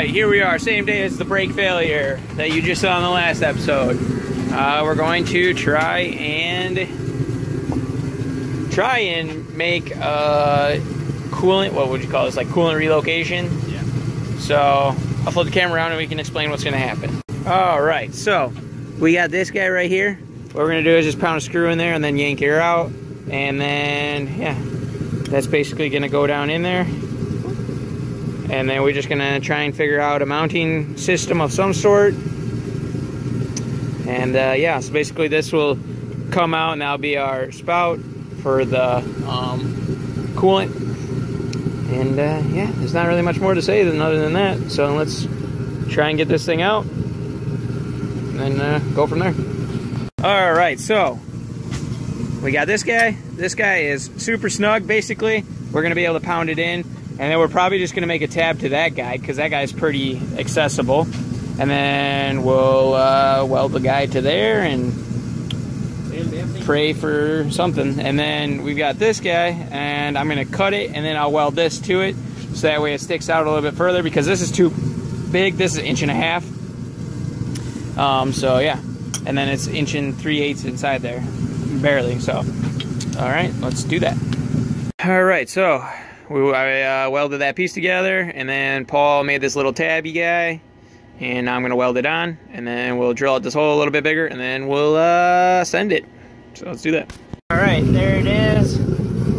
Alright, here we are, same day as the brake failure that you just saw in the last episode. We're going to try and make a coolant, what would you call this, like coolant relocation? Yeah. So, I'll flip the camera around and we can explain what's going to happen. Alright, so, we got this guy right here. What we're going to do is just pound a screw in there and then yank air out. And then, yeah, that's basically going to go down in there. And then we're just gonna try and figure out a mounting system of some sort. And yeah, so basically this will come out and that'll be our spout for the coolant. And yeah, there's not really much more to say than other than that. So let's try and get this thing out and go from there. All right, so we got this guy. This guy is super snug, basically. We're gonna be able to pound it in. And then we're probably just going to make a tab to that guy because that guy's pretty accessible. And then we'll weld the guy to there and pray for something. And then we've got this guy and I'm going to cut it and then I'll weld this to it. So that way it sticks out a little bit further because this is too big. This is 1.5 inches. So yeah. And then it's 1 3/8 inches inside there. Barely. So, all right, let's do that. All right, so I welded that piece together, and then Paul made this little tabby guy, and now I'm going to weld it on, and then we'll drill out this hole a little bit bigger, and then we'll send it. So let's do that. Alright, there it is.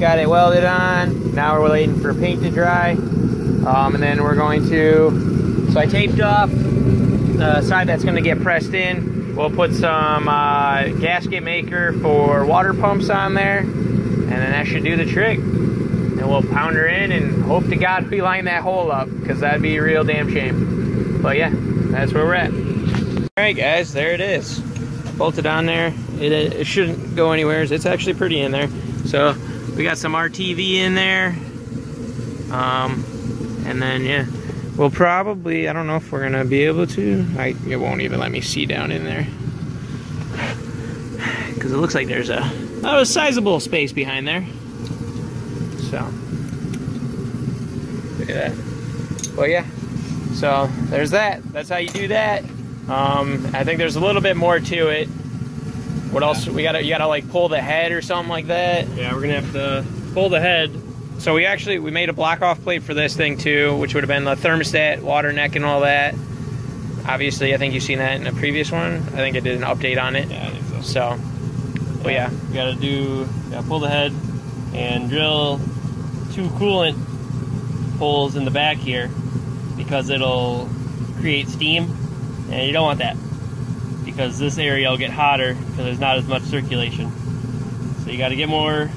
Got it welded on. Now we're waiting for paint to dry, and then we're going to... So I taped off the side that's going to get pressed in. We'll put some gasket maker for water pumps on there, and then that should do the trick. And we'll pound her in and hope to God we line that hole up, because that'd be a real damn shame. But yeah, that's where we're at. Alright guys, there it is. Bolted on there. It shouldn't go anywhere. It's actually pretty in there. So we got some RTV in there. And then yeah, we'll probably, I don't know if we're going to be able to. It won't even let me see down in there. Because it looks like there's a sizable space behind there. So, look at that. Well, yeah, so there's that. That's how you do that. I think there's a little bit more to it. What else? You gotta like pull the head or something like that. Yeah, we're gonna have to pull the head. So we made a block off plate for this thing too, which would have been the thermostat, water neck, and all that. Obviously, I think you've seen that in a previous one. I think I did an update on it. Yeah, I think so. So, well, yeah. You gotta pull the head and drill 2 coolant holes in the back here because it'll create steam, and you don't want that because this area will get hotter because there's not as much circulation. So you got to get more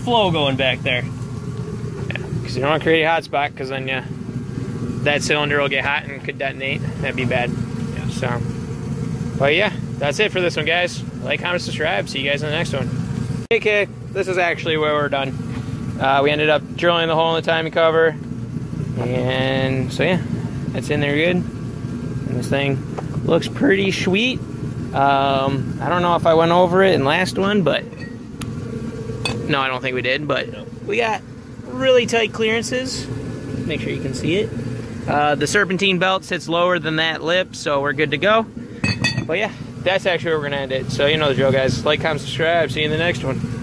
flow going back there. Yeah, because you don't want to create a hot spot because then yeah, that cylinder will get hot and could detonate. That'd be bad. Yeah. So, but yeah, that's it for this one, guys. Like, comment, subscribe. See you guys in the next one. Okay, this is actually where we're done. We ended up drilling the hole in the timing cover, and so yeah, that's in there good. And this thing looks pretty sweet. I don't know if I went over it in last one, but no, I don't think we did. But we got really tight clearances. Make sure you can see it. The serpentine belt sits lower than that lip, so we're good to go. But yeah, that's actually where we're gonna end it. So you know the drill, guys. Like, comment, subscribe. See you in the next one.